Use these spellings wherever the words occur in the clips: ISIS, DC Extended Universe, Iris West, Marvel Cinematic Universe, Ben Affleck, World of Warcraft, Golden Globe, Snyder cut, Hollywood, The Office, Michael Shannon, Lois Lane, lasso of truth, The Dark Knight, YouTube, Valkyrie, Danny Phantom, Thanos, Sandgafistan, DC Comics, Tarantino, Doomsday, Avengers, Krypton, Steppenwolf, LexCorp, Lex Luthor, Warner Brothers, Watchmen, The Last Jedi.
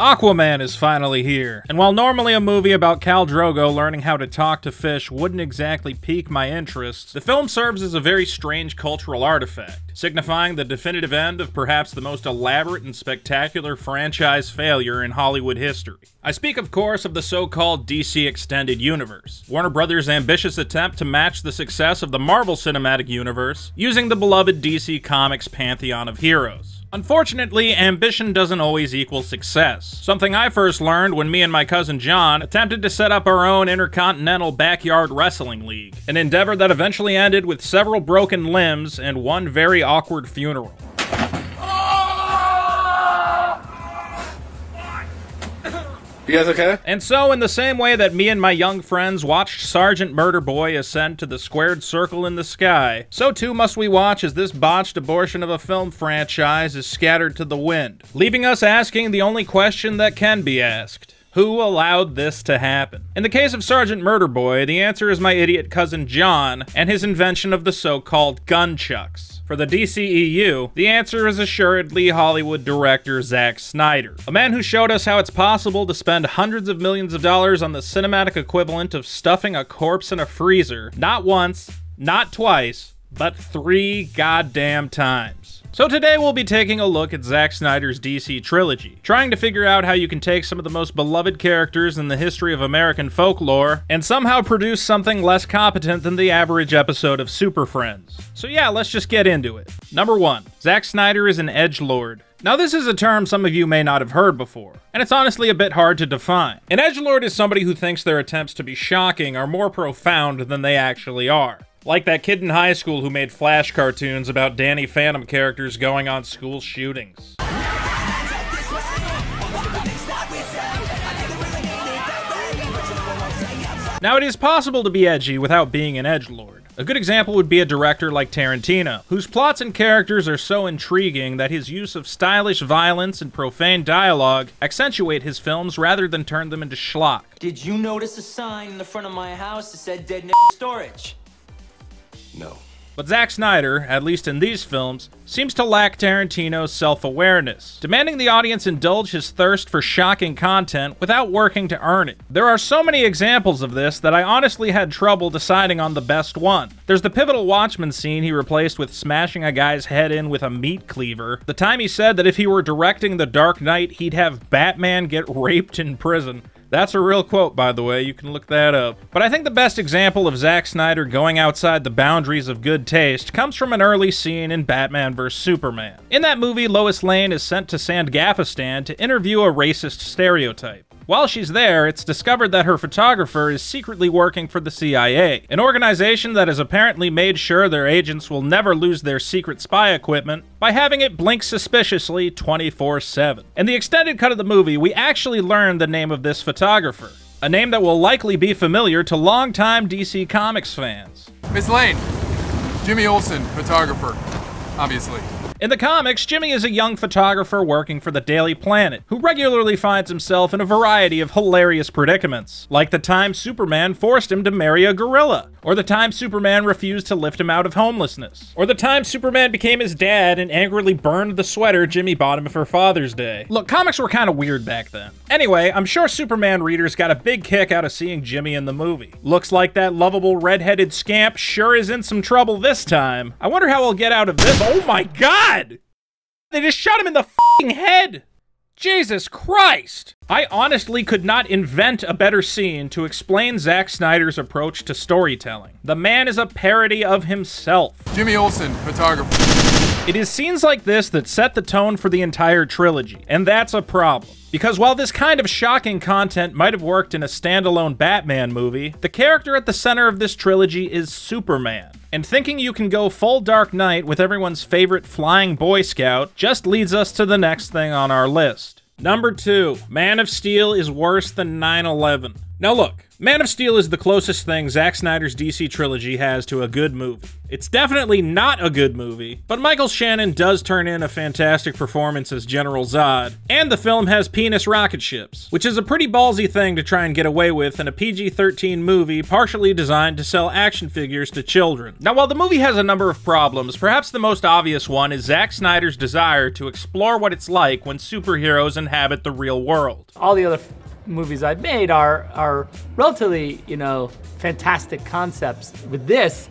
Aquaman is finally here, and while normally a movie about Khal Drogo learning how to talk to fish wouldn't exactly pique my interest, the film serves as a very strange cultural artifact, signifying the definitive end of perhaps the most elaborate and spectacular franchise failure in Hollywood history. I speak, of course, of the so-called DC Extended Universe, Warner Brothers' ambitious attempt to match the success of the Marvel Cinematic Universe using the beloved DC Comics pantheon of heroes. Unfortunately, ambition doesn't always equal success, something I first learned when me and my cousin John attempted to set up our own Intercontinental Backyard Wrestling League, an endeavor that eventually ended with several broken limbs and one very awkward funeral. You guys okay? And so, in the same way that me and my young friends watched Sergeant Murder Boy ascend to the squared circle in the sky, so too must we watch as this botched abortion of a film franchise is scattered to the wind, leaving us asking the only question that can be asked. Who allowed this to happen? In the case of Sergeant Murder Boy, the answer is my idiot cousin John and his invention of the so-called gunchucks. For the DCEU, the answer is assuredly Hollywood director Zack Snyder, a man who showed us how it's possible to spend hundreds of millions of dollars on the cinematic equivalent of stuffing a corpse in a freezer, not once, not twice, but 3 goddamn times. So today we'll be taking a look at Zack Snyder's DC trilogy, trying to figure out how you can take some of the most beloved characters in the history of American folklore and somehow produce something less competent than the average episode of Super Friends. So yeah, let's just get into it. Number 1. Zack Snyder is an edgelord. Now this is a term some of you may not have heard before, and it's honestly a bit hard to define. An edgelord is somebody who thinks their attempts to be shocking are more profound than they actually are. Like that kid in high school who made Flash cartoons about Danny Phantom characters going on school shootings. Now, it is possible to be edgy without being an edgelord. A good example would be a director like Tarantino, whose plots and characters are so intriguing that his use of stylish violence and profane dialogue accentuate his films rather than turn them into schlock. Did you notice a sign in the front of my house that said dead storage? No. But Zack Snyder, at least in these films, seems to lack Tarantino's self-awareness, demanding the audience indulge his thirst for shocking content without working to earn it. There are so many examples of this that I honestly had trouble deciding on the best one. There's the pivotal Watchmen scene he replaced with smashing a guy's head in with a meat cleaver, the time he said that if he were directing The Dark Knight, he'd have Batman get raped in prison. That's a real quote, by the way, you can look that up. But I think the best example of Zack Snyder going outside the boundaries of good taste comes from an early scene in Batman vs Superman. In that movie, Lois Lane is sent to Sandgafistan to interview a racist stereotype. While she's there, it's discovered that her photographer is secretly working for the CIA, an organization that has apparently made sure their agents will never lose their secret spy equipment by having it blink suspiciously 24/7. In the extended cut of the movie, we actually learn the name of this photographer, a name that will likely be familiar to longtime DC Comics fans. Miss Lane, Jimmy Olsen, photographer, obviously. In the comics, Jimmy is a young photographer working for the Daily Planet, who regularly finds himself in a variety of hilarious predicaments, like the time Superman forced him to marry a gorilla, or the time Superman refused to lift him out of homelessness, or the time Superman became his dad and angrily burned the sweater Jimmy bought him for Father's Day. Look, comics were kind of weird back then. Anyway, I'm sure Superman readers got a big kick out of seeing Jimmy in the movie. Looks like that lovable redheaded scamp sure is in some trouble this time. I wonder how we'll get out of this. Oh my god! They just shot him in the f***ing head! Jesus Christ! I honestly could not invent a better scene to explain Zack Snyder's approach to storytelling. The man is a parody of himself. Jimmy Olsen, photographer. It is scenes like this that set the tone for the entire trilogy, and that's a problem. Because while this kind of shocking content might have worked in a standalone Batman movie, the character at the center of this trilogy is Superman. And thinking you can go full Dark Knight with everyone's favorite flying Boy Scout just leads us to the next thing on our list. Number 2, Man of Steel is worse than 9/11. Now look, Man of Steel is the closest thing Zack Snyder's DC trilogy has to a good movie. It's definitely not a good movie, but Michael Shannon does turn in a fantastic performance as General Zod, and the film has penis rocket ships, which is a pretty ballsy thing to try and get away with in a PG-13 movie partially designed to sell action figures to children. Now while the movie has a number of problems, perhaps the most obvious one is Zack Snyder's desire to explore what it's like when superheroes inhabit the real world. All the other movies I've made are relatively, you know, fantastic concepts. With this,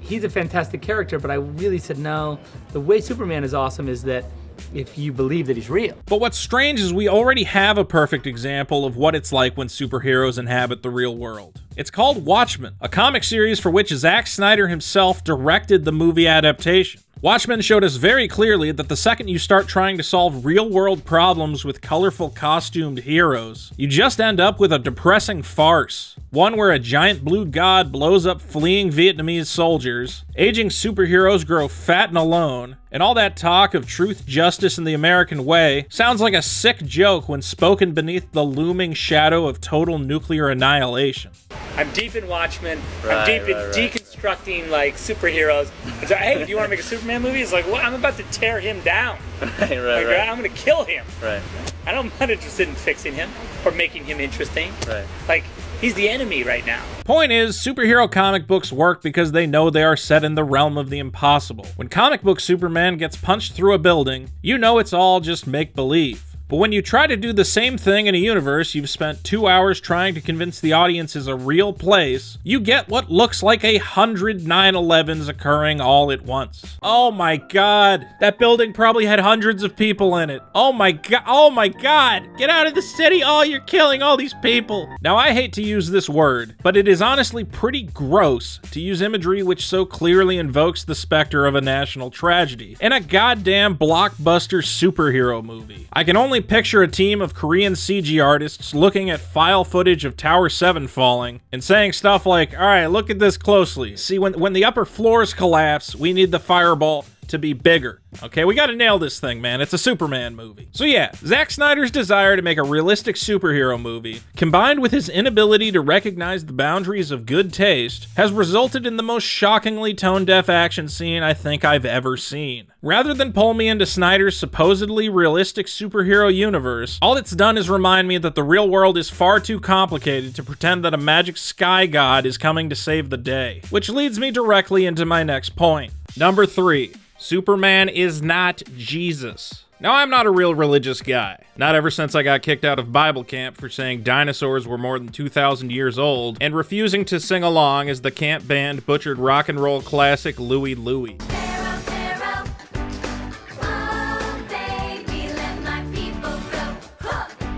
he's a fantastic character, but I really said no. The way Superman is awesome is that if you believe that he's real. But what's strange is we already have a perfect example of what it's like when superheroes inhabit the real world. It's called Watchmen, a comic series for which Zack Snyder himself directed the movie adaptation. Watchmen showed us very clearly that the second you start trying to solve real-world problems with colorful costumed heroes, you just end up with a depressing farce. One where a giant blue god blows up fleeing Vietnamese soldiers, aging superheroes grow fat and alone, and all that talk of truth, justice, and the American way sounds like a sick joke when spoken beneath the looming shadow of total nuclear annihilation. I'm deep in Watchmen, I'm deep in deconstructing like superheroes. It's like, hey, do you want to make a Superman movie? It's like, well, I'm about to tear him down. I'm going to kill him. Right. I'm not interested in fixing him or making him interesting. Right. Like, he's the enemy right now. Point is, superhero comic books work because they know they are set in the realm of the impossible. When comic book Superman gets punched through a building, you know it's all just make-believe. But when you try to do the same thing in a universe you've spent 2 hours trying to convince the audience is a real place, you get what looks like 100 9/11s occurring all at once. Oh my god, that building probably had hundreds of people in it. Oh my god, get out of the city, oh you're killing all these people. Now I hate to use this word, but it is honestly pretty gross to use imagery which so clearly invokes the specter of a national tragedy in a goddamn blockbuster superhero movie. I can only picture a team of Korean CG artists looking at file footage of Tower 7 falling and saying stuff like, alright, look at this closely. See, when the upper floors collapse, we need the fireball to be bigger. Okay, we gotta nail this thing, man. It's a Superman movie. So yeah, Zack Snyder's desire to make a realistic superhero movie, combined with his inability to recognize the boundaries of good taste, has resulted in the most shockingly tone-deaf action scene I think I've ever seen. Rather than pull me into Snyder's supposedly realistic superhero universe, all it's done is remind me that the real world is far too complicated to pretend that a magic sky god is coming to save the day. Which leads me directly into my next point. Number 3. Superman is not Jesus. Now, I'm not a real religious guy. Not ever since I got kicked out of Bible camp for saying dinosaurs were more than 2,000 years old and refusing to sing along as the camp band butchered rock and roll classic Louie Louie.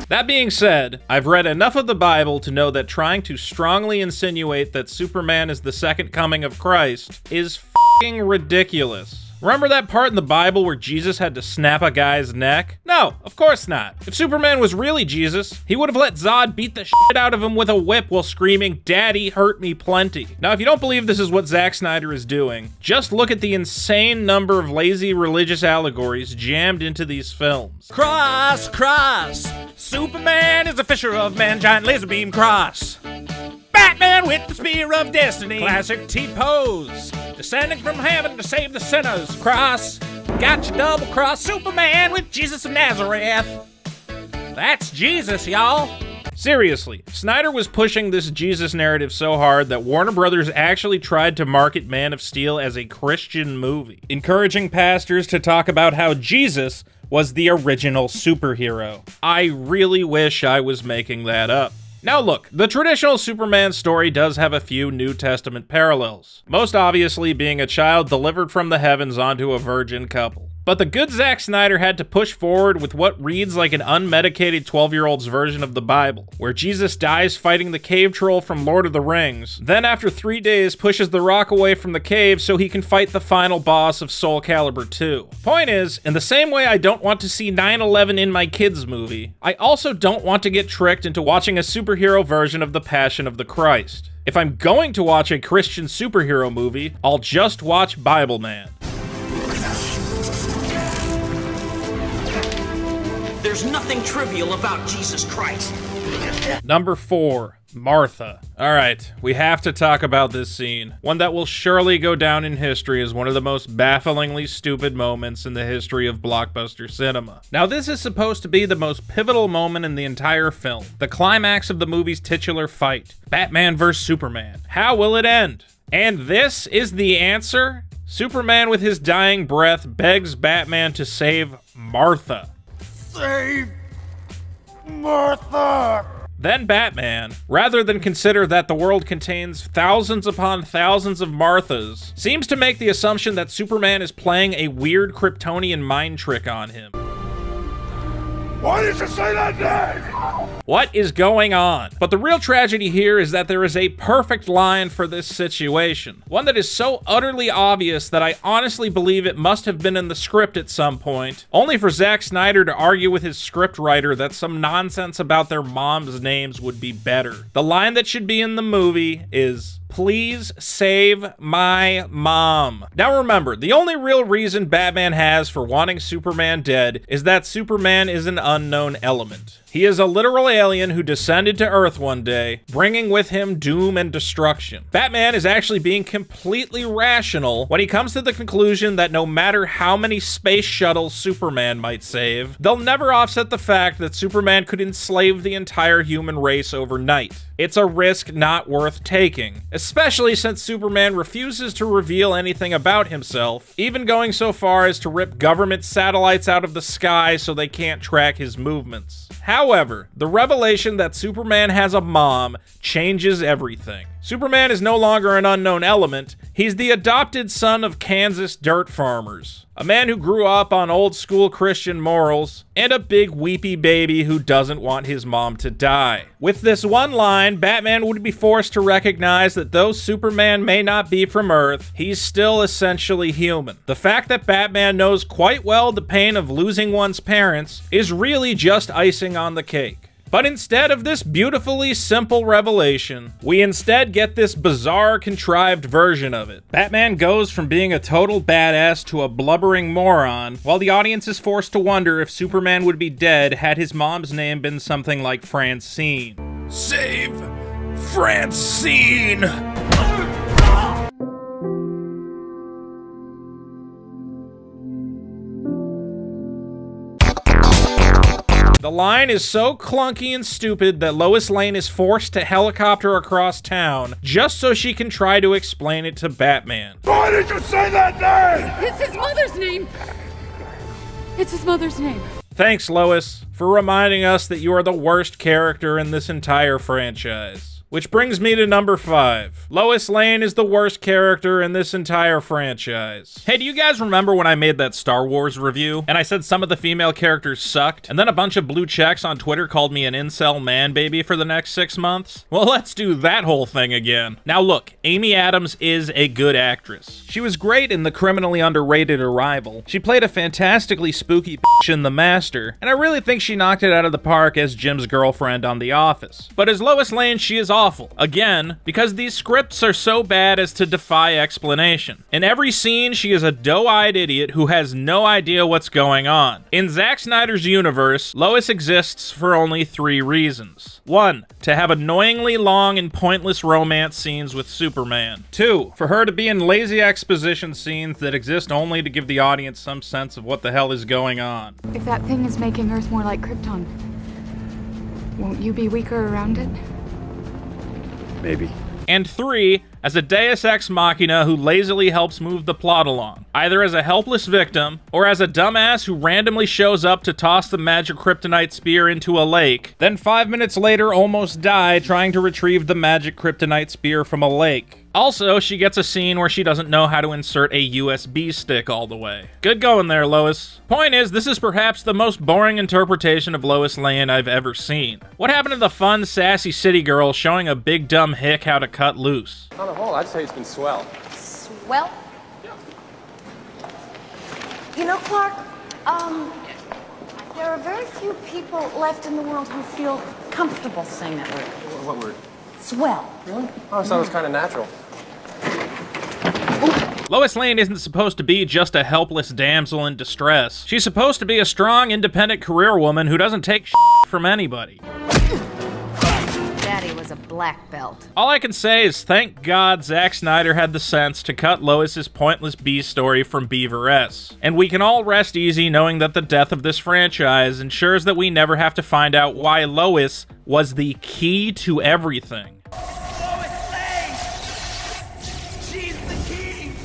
That being said, I've read enough of the Bible to know that trying to strongly insinuate that Superman is the second coming of Christ is f***ing ridiculous. Remember that part in the Bible where Jesus had to snap a guy's neck? No, of course not. If Superman was really Jesus, he would have let Zod beat the shit out of him with a whip while screaming, "Daddy, hurt me plenty." Now, if you don't believe this is what Zack Snyder is doing, just look at the insane number of lazy religious allegories jammed into these films. Cross, cross. Superman is a fisher of man, giant laser beam cross. Batman with the spear of destiny. Classic T-pose. Descending from heaven to save the sinners. Cross. Gotcha double cross. Superman with Jesus of Nazareth. That's Jesus, y'all. Seriously, Snyder was pushing this Jesus narrative so hard that Warner Brothers actually tried to market Man of Steel as a Christian movie, encouraging pastors to talk about how Jesus was the original superhero. I really wish I was making that up. Now look, the traditional Superman story does have a few New Testament parallels, most obviously being a child delivered from the heavens onto a virgin couple. But the good Zack Snyder had to push forward with what reads like an unmedicated 12-year-old's version of the Bible, where Jesus dies fighting the cave troll from Lord of the Rings, then after 3 days pushes the rock away from the cave so he can fight the final boss of Soul Calibur 2. Point is, in the same way I don't want to see 9/11 in my kids' movie, I also don't want to get tricked into watching a superhero version of The Passion of the Christ. If I'm going to watch a Christian superhero movie, I'll just watch Bible Man. There's nothing trivial about Jesus Christ. Number 4. Martha. All right, we have to talk about this scene. One that will surely go down in history as one of the most bafflingly stupid moments in the history of blockbuster cinema. Now, this is supposed to be the most pivotal moment in the entire film, the climax of the movie's titular fight, Batman vs Superman. How will it end? And this is the answer? Superman, with his dying breath, begs Batman to save Martha. Save Martha! Then Batman, rather than consider that the world contains thousands upon thousands of Marthas, seems to make the assumption that Superman is playing a weird Kryptonian mind trick on him. Why did you say that name? What is going on? But the real tragedy here is that there is a perfect line for this situation. One that is so utterly obvious that I honestly believe it must have been in the script at some point, only for Zack Snyder to argue with his scriptwriter that some nonsense about their mom's names would be better. The line that should be in the movie is, "Please save my mom." Now remember, the only real reason Batman has for wanting Superman dead is that Superman is an unknown element. He is a literal alien who descended to Earth one day, bringing with him doom and destruction. Batman is actually being completely rational when he comes to the conclusion that no matter how many space shuttles Superman might save, they'll never offset the fact that Superman could enslave the entire human race overnight. It's a risk not worth taking, especially since Superman refuses to reveal anything about himself, even going so far as to rip government satellites out of the sky so they can't track his movements. However, the revelation that Superman has a mom changes everything. Superman is no longer an unknown element. He's the adopted son of Kansas dirt farmers, a man who grew up on old school Christian morals, and a big weepy baby who doesn't want his mom to die. With this one line, Batman would be forced to recognize that though Superman may not be from Earth, he's still essentially human. The fact that Batman knows quite well the pain of losing one's parents is really just icing on the cake. But instead of this beautifully simple revelation, we instead get this bizarre, contrived version of it. Batman goes from being a total badass to a blubbering moron, while the audience is forced to wonder if Superman would be dead had his mom's name been something like Francine. Save Francine! The line is so clunky and stupid that Lois Lane is forced to helicopter across town just so she can try to explain it to Batman. Why did you say that name? It's his mother's name. It's his mother's name. Thanks, Lois, for reminding us that you are the worst character in this entire franchise. Which brings me to number 5. Lois Lane is the worst character in this entire franchise. Hey, do you guys remember when I made that Star Wars review and I said some of the female characters sucked, and then a bunch of blue checks on Twitter called me an incel man baby for the next 6 months? Well, let's do that whole thing again. Now look, Amy Adams is a good actress. She was great in the criminally underrated Arrival. She played a fantastically spooky bitch in The Master, and I really think she knocked it out of the park as Jim's girlfriend on The Office. But as Lois Lane, she is awful. Again, because these scripts are so bad as to defy explanation. In every scene, she is a doe-eyed idiot who has no idea what's going on. In Zack Snyder's universe, Lois exists for only 3 reasons. 1, to have annoyingly long and pointless romance scenes with Superman. 2, for her to be in lazy exposition scenes that exist only to give the audience some sense of what the hell is going on. If that thing is making Earth more like Krypton, won't you be weaker around it? Maybe. And 3, as a deus ex machina who lazily helps move the plot along, either as a helpless victim, or as a dumbass who randomly shows up to toss the magic kryptonite spear into a lake, then 5 minutes later almost die trying to retrieve the magic kryptonite spear from a lake. Also, she gets a scene where she doesn't know how to insert a USB stick all the way. Good going there, Lois. Point is, this is perhaps the most boring interpretation of Lois Lane I've ever seen. What happened to the fun, sassy city girl showing a big dumb hick how to cut loose? On the whole, I'd say it's been swell. Swell? Yeah. You know, Clark, there are very few people left in the world who feel comfortable saying that word. What word? Swell. Really? Oh, so it was kind of natural. Ooh. Lois Lane isn't supposed to be just a helpless damsel in distress. She's supposed to be a strong, independent career woman who doesn't take shit from anybody. Daddy was as a black belt. All I can say is thank God Zack Snyder had the sense to cut Lois's pointless B story from Beaveress. And we can all rest easy knowing that the death of this franchise ensures that we never have to find out why Lois was the key to everything.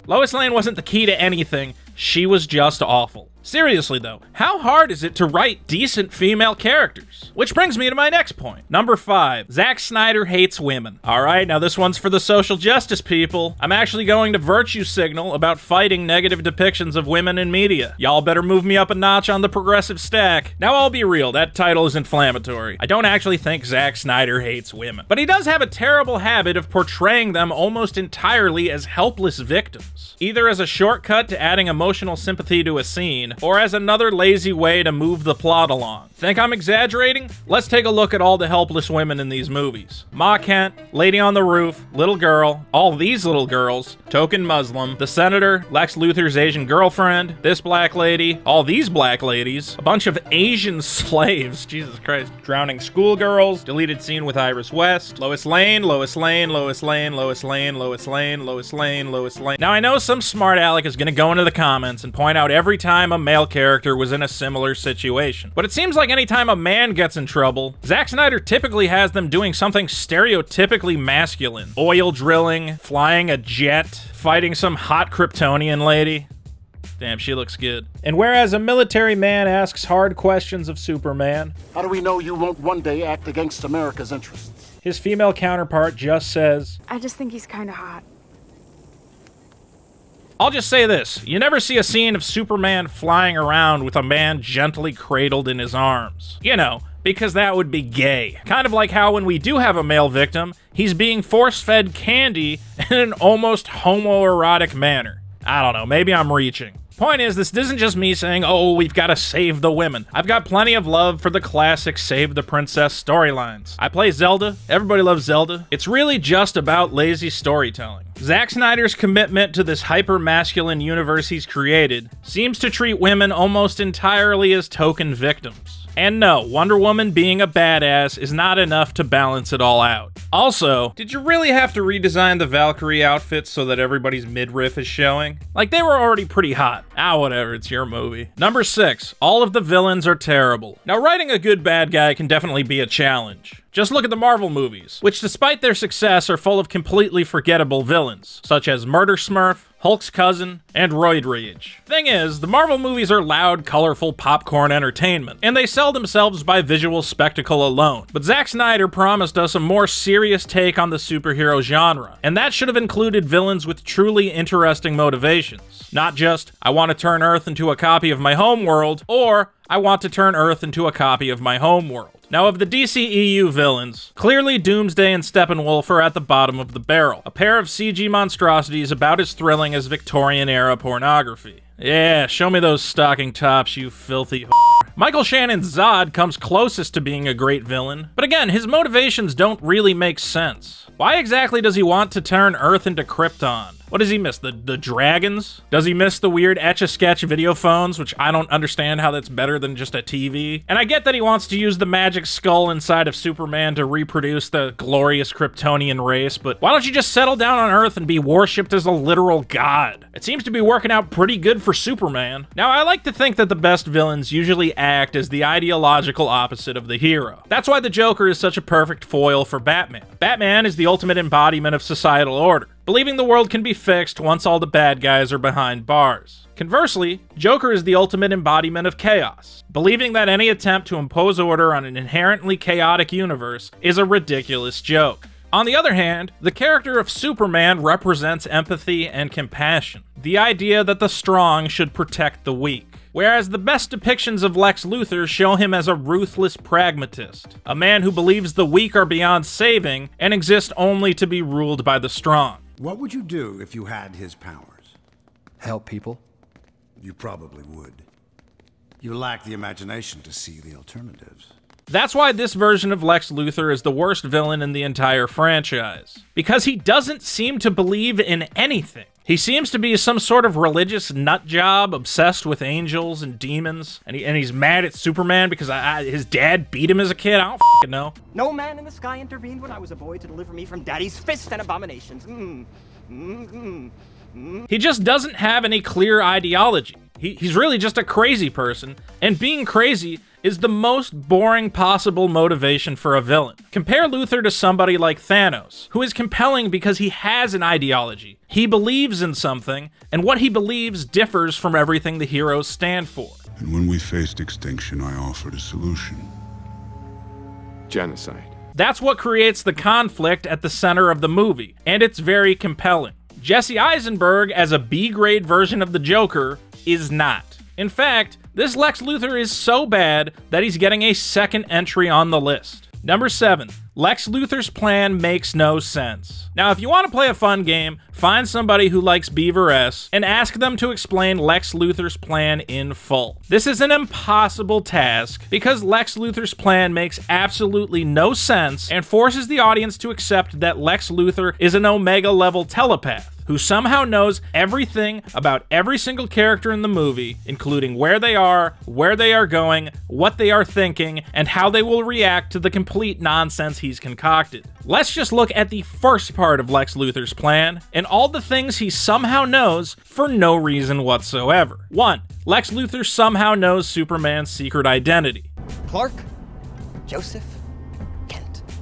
Lois Lane wasn't the key to anything, she was just awful. Seriously though, how hard is it to write decent female characters? Which brings me to my next point. Number 5, Zack Snyder hates women. Alright, now this one's for the social justice people. I'm actually going to virtue signal about fighting negative depictions of women in media. Y'all better move me up a notch on the progressive stack. Now I'll be real, that title is inflammatory. I don't actually think Zack Snyder hates women, but he does have a terrible habit of portraying them almost entirely as helpless victims. Either as a shortcut to adding emotional sympathy to a scene, or as another lazy way to move the plot along. Think I'm exaggerating? Let's take a look at all the helpless women in these movies. Ma Kent, Lady on the Roof, Little Girl, All These Little Girls, Token Muslim, The Senator, Lex Luthor's Asian Girlfriend, This Black Lady, All These Black Ladies, a bunch of Asian slaves, Jesus Christ, Drowning Schoolgirls, Deleted Scene with Iris West, Lois Lane, Lois Lane, Lois Lane, Lois Lane, Lois Lane, Lois Lane, Lois Lane. Now I know some smart aleck is gonna go into the comments and point out every time a male character was in a similar situation. But it seems like anytime a man gets in trouble, Zack Snyder typically has them doing something stereotypically masculine. Oil drilling, flying a jet, fighting some hot Kryptonian lady. Damn, she looks good. And whereas a military man asks hard questions of Superman, how do we know you won't one day act against America's interests? His female counterpart just says, I just think he's kinda hot. I'll just say this, you never see a scene of Superman flying around with a man gently cradled in his arms. You know, because that would be gay. Kind of like how when we do have a male victim, he's being force-fed candy in an almost homoerotic manner. I don't know, maybe I'm reaching. Point is, this isn't just me saying, oh, we've got to save the women. I've got plenty of love for the classic Save the Princess storylines. I play Zelda, everybody loves Zelda. It's really just about lazy storytelling. Zack Snyder's commitment to this hyper-masculine universe he's created seems to treat women almost entirely as token victims. And no, Wonder Woman being a badass is not enough to balance it all out. Also, did you really have to redesign the Valkyrie outfits so that everybody's midriff is showing? Like, they were already pretty hot. Ah, whatever, it's your movie. Number 6, all of the villains are terrible. Now, writing a good bad guy can definitely be a challenge. Just look at the Marvel movies, which despite their success are full of completely forgettable villains, such as Murder Smurf, Hulk's cousin, and Roid Rage. Thing is, the Marvel movies are loud, colorful popcorn entertainment, and they sell themselves by visual spectacle alone. But Zack Snyder promised us a more serious take on the superhero genre, and that should have included villains with truly interesting motivations. Not just, I want to turn Earth into a copy of my homeworld, or I want to turn Earth into a copy of my homeworld. Now, of the DCEU villains, clearly Doomsday and Steppenwolf are at the bottom of the barrel, a pair of CG monstrosities about as thrilling as Victorian-era pornography. Yeah, show me those stocking tops, you filthy whore. Michael Shannon's Zod comes closest to being a great villain, but again, his motivations don't really make sense. Why exactly does he want to turn Earth into Krypton? What does he miss, the dragons? Does he miss the weird etch-a-sketch video phones, which I don't understand how that's better than just a TV? And I get that he wants to use the magic skull inside of Superman to reproduce the glorious Kryptonian race, but why don't you just settle down on Earth and be worshipped as a literal god? It seems to be working out pretty good for Superman. Now, I like to think that the best villains usually act as the ideological opposite of the hero. That's why the Joker is such a perfect foil for Batman. Batman is the ultimate embodiment of societal order, believing the world can be fixed once all the bad guys are behind bars. Conversely, Joker is the ultimate embodiment of chaos, believing that any attempt to impose order on an inherently chaotic universe is a ridiculous joke. On the other hand, the character of Superman represents empathy and compassion, the idea that the strong should protect the weak. Whereas the best depictions of Lex Luthor show him as a ruthless pragmatist, a man who believes the weak are beyond saving and exist only to be ruled by the strong. What would you do if you had his powers? Help people? You probably would. You lack the imagination to see the alternatives. That's why this version of Lex Luthor is the worst villain in the entire franchise, because he doesn't seem to believe in anything. He seems to be some sort of religious nut job, obsessed with angels and demons, and he's mad at Superman because his dad beat him as a kid. I don't fucking know. No man in the sky intervened when I was a boy to deliver me from daddy's fists and abominations. He just doesn't have any clear ideology. He's really just a crazy person, and being crazy is the most boring possible motivation for a villain. Compare Luthor to somebody like Thanos, who is compelling because he has an ideology. He believes in something, and what he believes differs from everything the heroes stand for. And when we faced extinction, I offered a solution. Genocide. That's what creates the conflict at the center of the movie, and it's very compelling. Jesse Eisenberg, as a B-grade version of the Joker, is not. In fact, this Lex Luthor is so bad that he's getting a second entry on the list. Number 7. Lex Luthor's plan makes no sense. Now, if you want to play a fun game, find somebody who likes Beaver-S and ask them to explain Lex Luthor's plan in full. This is an impossible task because Lex Luthor's plan makes absolutely no sense and forces the audience to accept that Lex Luthor is an Omega-level telepath who somehow knows everything about every single character in the movie, including where they are going, what they are thinking, and how they will react to the complete nonsense he's concocted. Let's just look at the first part of Lex Luthor's plan, and all the things he somehow knows for no reason whatsoever. 1. Lex Luthor somehow knows Superman's secret identity. Clark, Joseph,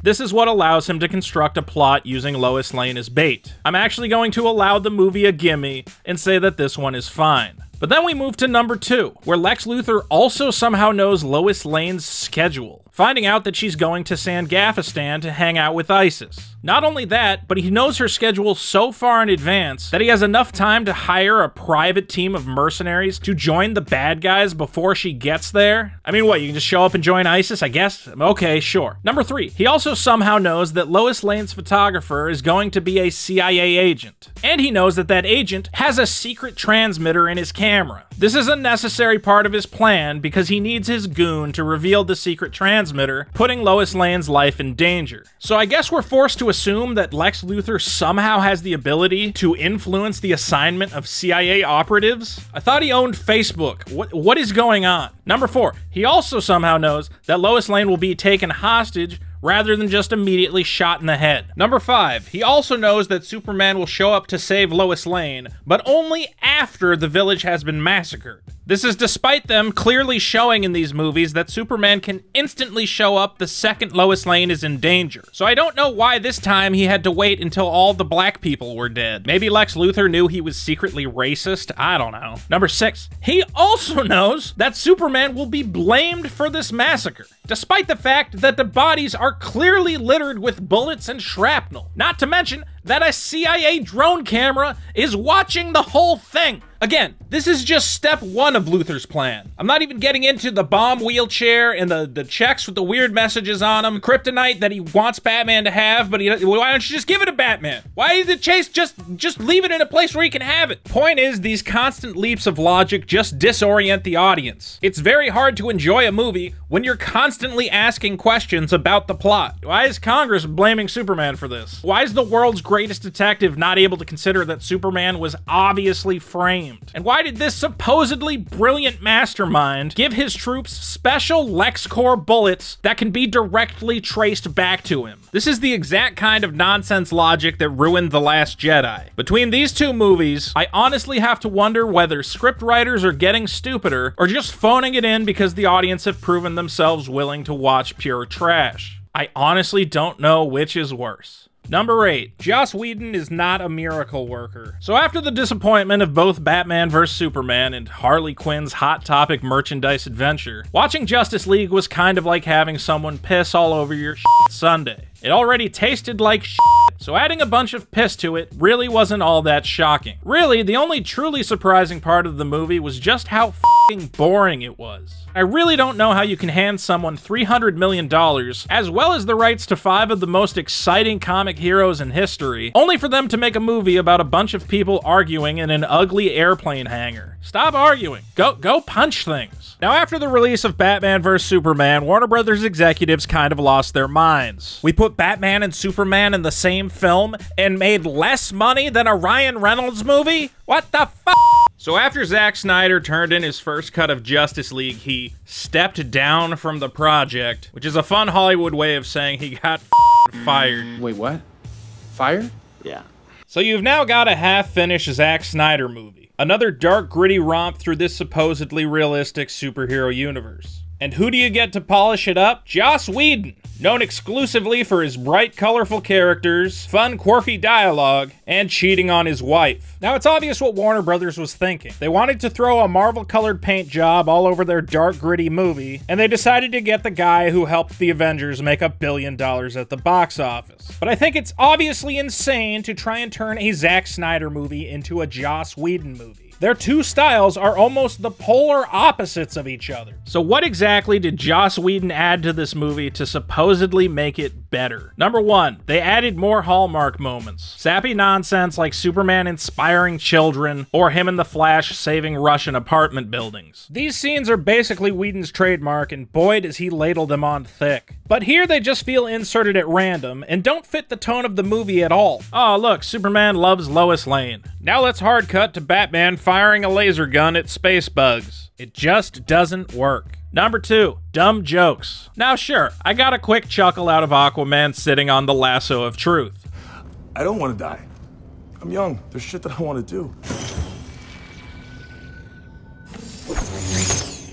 this is what allows him to construct a plot using Lois Lane as bait. I'm actually going to allow the movie a gimme and say that this one is fine. But then we move to number 2, where Lex Luthor also somehow knows Lois Lane's schedule, finding out that she's going to Sandgafistan to hang out with ISIS. Not only that, but he knows her schedule so far in advance that he has enough time to hire a private team of mercenaries to join the bad guys before she gets there. I mean, what, you can just show up and join ISIS, I guess? Okay, sure. Number 3, he also somehow knows that Lois Lane's photographer is going to be a CIA agent, and he knows that that agent has a secret transmitter in his camera. This is a necessary part of his plan because he needs his goon to reveal the secret transmitter, putting Lois Lane's life in danger. So I guess we're forced to assume that Lex Luthor somehow has the ability to influence the assignment of CIA operatives? I thought he owned Facebook. What is going on? Number 4, he also somehow knows that Lois Lane will be taken hostage rather than just immediately shot in the head. Number 5, he also knows that Superman will show up to save Lois Lane, but only after the village has been massacred. This is despite them clearly showing in these movies that Superman can instantly show up the second Lois Lane is in danger. So I don't know why this time he had to wait until all the black people were dead. Maybe Lex Luthor knew he was secretly racist? I don't know. Number 6, he also knows that Superman will be blamed for this massacre, despite the fact that the bodies are clearly littered with bullets and shrapnel. Not to mention that a CIA drone camera is watching the whole thing. Again, this is just step 1 of Luthor's plan. I'm not even getting into the bomb wheelchair and the checks with the weird messages on them, kryptonite that he wants Batman to have, but why don't you just give it to Batman? Why is it chase? Just leave it in a place where he can have it. Point is, these constant leaps of logic just disorient the audience. It's very hard to enjoy a movie when you're constantly asking questions about the plot. Why is Congress blaming Superman for this? Why is the world's greatest detective not able to consider that Superman was obviously framed? And why did this supposedly brilliant mastermind give his troops special LexCorp bullets that can be directly traced back to him? This is the exact kind of nonsense logic that ruined The Last Jedi. Between these two movies, I honestly have to wonder whether scriptwriters are getting stupider or just phoning it in because the audience have proven themselves willing to watch pure trash. I honestly don't know which is worse. Number 8, Joss Whedon is not a miracle worker. So after the disappointment of both Batman vs Superman and Harley Quinn's Hot Topic merchandise adventure, watching Justice League was kind of like having someone piss all over your shit Sunday. It already tasted like shit, so adding a bunch of piss to it really wasn't all that shocking. Really, the only truly surprising part of the movie was just how boring it was. I really don't know how you can hand someone $300 million, as well as the rights to 5 of the most exciting comic heroes in history, only for them to make a movie about a bunch of people arguing in an ugly airplane hangar. Stop arguing. Go punch things. Now, after the release of Batman vs Superman, Warner Brothers executives kind of lost their minds. We put Batman and Superman in the same film and made less money than a Ryan Reynolds movie? What the fuck? So after Zack Snyder turned in his first cut of Justice League, he stepped down from the project, which is a fun Hollywood way of saying he got fired. Wait, what? Fired? Yeah. So you've now got a half-finished Zack Snyder movie. Another dark, gritty romp through this supposedly realistic superhero universe. And who do you get to polish it up? Joss Whedon, known exclusively for his bright, colorful characters, fun, quirky dialogue, and cheating on his wife. Now, it's obvious what Warner Brothers was thinking. They wanted to throw a Marvel-colored paint job all over their dark, gritty movie, and they decided to get the guy who helped the Avengers make $1 billion at the box office. But I think it's obviously insane to try and turn a Zack Snyder movie into a Joss Whedon movie. Their two styles are almost the polar opposites of each other. So what exactly did Joss Whedon add to this movie to supposedly make it better? Number 1, they added more Hallmark moments. Sappy nonsense like Superman inspiring children or him and the Flash saving Russian apartment buildings. These scenes are basically Whedon's trademark, and boy does he ladle them on thick. But here they just feel inserted at random and don't fit the tone of the movie at all. Oh look, Superman loves Lois Lane. Now let's hard cut to Batman firing a laser gun at space bugs. It just doesn't work. Number 2, dumb jokes. Now sure, I got a quick chuckle out of Aquaman sitting on the lasso of truth. I don't want to die. I'm young. There's shit that I want to do.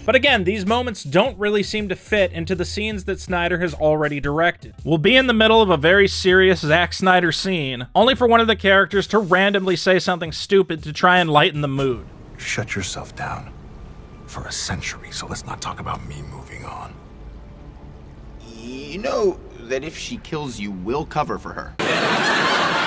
But again, these moments don't really seem to fit into the scenes that Snyder has already directed. We'll be in the middle of a very serious Zack Snyder scene, only for one of the characters to randomly say something stupid to try and lighten the mood. Shut yourself down for a century, so let's not talk about me moving on. You know that if she kills you, we'll cover for her.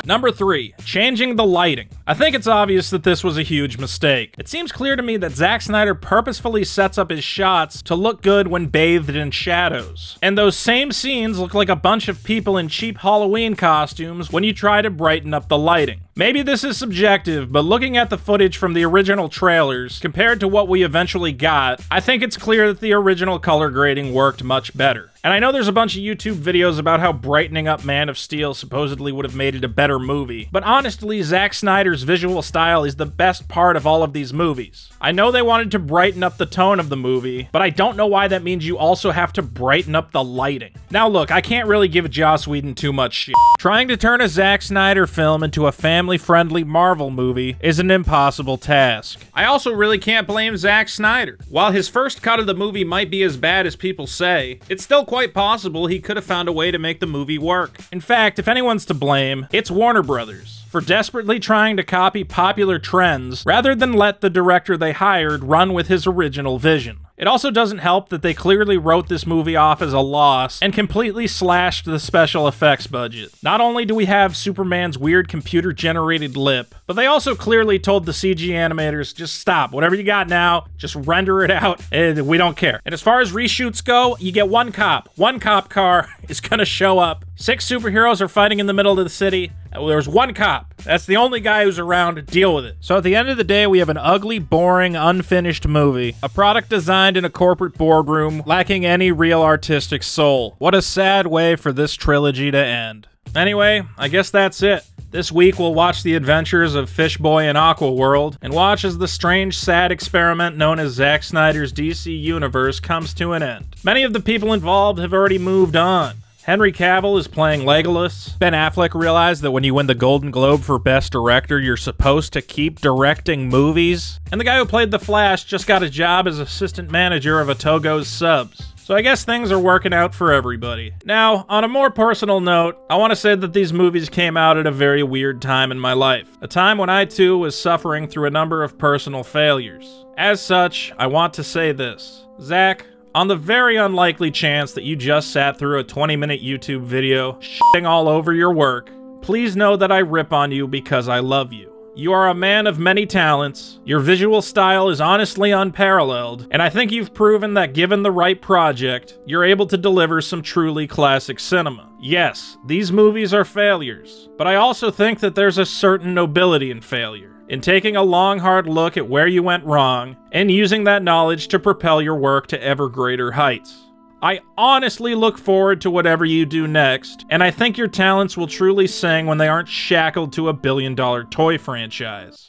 Number 3, changing the lighting. I think it's obvious that this was a huge mistake. It seems clear to me that Zack Snyder purposefully sets up his shots to look good when bathed in shadows. And those same scenes look like a bunch of people in cheap Halloween costumes when you try to brighten up the lighting. Maybe this is subjective, but looking at the footage from the original trailers compared to what we eventually got, I think it's clear that the original color grading worked much better. And I know there's a bunch of YouTube videos about how brightening up Man of Steel supposedly would have made it a better movie, but honestly, Zack Snyder's visual style is the best part of all of these movies. I know they wanted to brighten up the tone of the movie, but I don't know why that means you also have to brighten up the lighting. Now look, I can't really give Joss Whedon too much shit. Trying to turn a Zack Snyder film into a family-friendly Marvel movie is an impossible task. I also really can't blame Zack Snyder. While his first cut of the movie might be as bad as people say, it's still quite possible he could have found a way to make the movie work. In fact, if anyone's to blame, it's Warner Brothers for desperately trying to copy popular trends rather than let the director they hired run with his original vision. It also doesn't help that they clearly wrote this movie off as a loss and completely slashed the special effects budget. Not only do we have Superman's weird computer-generated lip, but they also clearly told the CG animators, just stop, whatever you got now, just render it out, and we don't care. And as far as reshoots go, you get one cop. One cop car is gonna show up. 6 superheroes are fighting in the middle of the city. There's one cop. That's the only guy who's around to deal with it. So at the end of the day, we have an ugly, boring, unfinished movie. A product designed in a corporate boardroom, lacking any real artistic soul. What a sad way for this trilogy to end. Anyway, I guess that's it. This week, we'll watch the adventures of Fishboy and Aquaworld, and watch as the strange, sad experiment known as Zack Snyder's DC Universe comes to an end. Many of the people involved have already moved on. Henry Cavill is playing Legolas. Ben Affleck realized that when you win the Golden Globe for Best Director, you're supposed to keep directing movies. And the guy who played The Flash just got a job as assistant manager of a Togo's Subs. So I guess things are working out for everybody. Now, on a more personal note, I want to say that these movies came out at a very weird time in my life. A time when I too was suffering through a number of personal failures. As such, I want to say this. Zack, on the very unlikely chance that you just sat through a 20-minute YouTube video shitting all over your work, please know that I rip on you because I love you. You are a man of many talents, your visual style is honestly unparalleled, and I think you've proven that given the right project, you're able to deliver some truly classic cinema. Yes, these movies are failures, but I also think that there's a certain nobility in failure, in taking a long hard look at where you went wrong, and using that knowledge to propel your work to ever greater heights. I honestly look forward to whatever you do next, and I think your talents will truly sing when they aren't shackled to a billion-dollar toy franchise.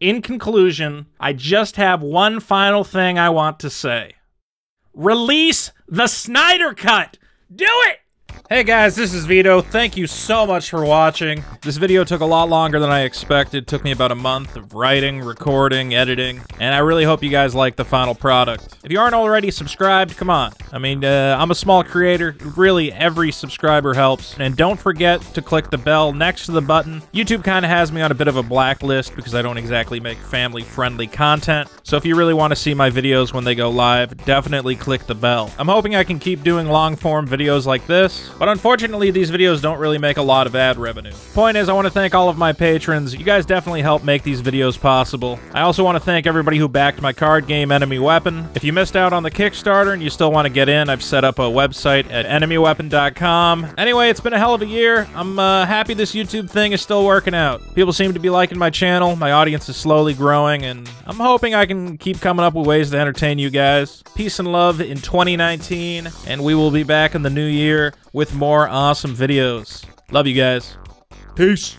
In conclusion, I just have one final thing I want to say. Release the Snyder Cut! Do it! Hey guys, this is Vito. Thank you so much for watching. This video took a lot longer than I expected. It took me about a month of writing, recording, editing, and I really hope you guys like the final product. If you aren't already subscribed, come on. I mean, I'm a small creator. Really, every subscriber helps. And don't forget to click the bell next to the button. YouTube kind of has me on a bit of a blacklist because I don't exactly make family-friendly content. So if you really want to see my videos when they go live, definitely click the bell. I'm hoping I can keep doing long-form videos like this, but unfortunately, these videos don't really make a lot of ad revenue. Point is, I want to thank all of my patrons. You guys definitely help make these videos possible. I also want to thank everybody who backed my card game, Enemy Weapon. If you missed out on the Kickstarter and you still want to get in, I've set up a website at enemyweapon.com. Anyway, it's been a hell of a year. I'm happy this YouTube thing is still working out. People seem to be liking my channel. My audience is slowly growing, and I'm hoping I can keep coming up with ways to entertain you guys. Peace and love in 2019, and we will be back in the new year with more awesome videos. Love you guys. Peace.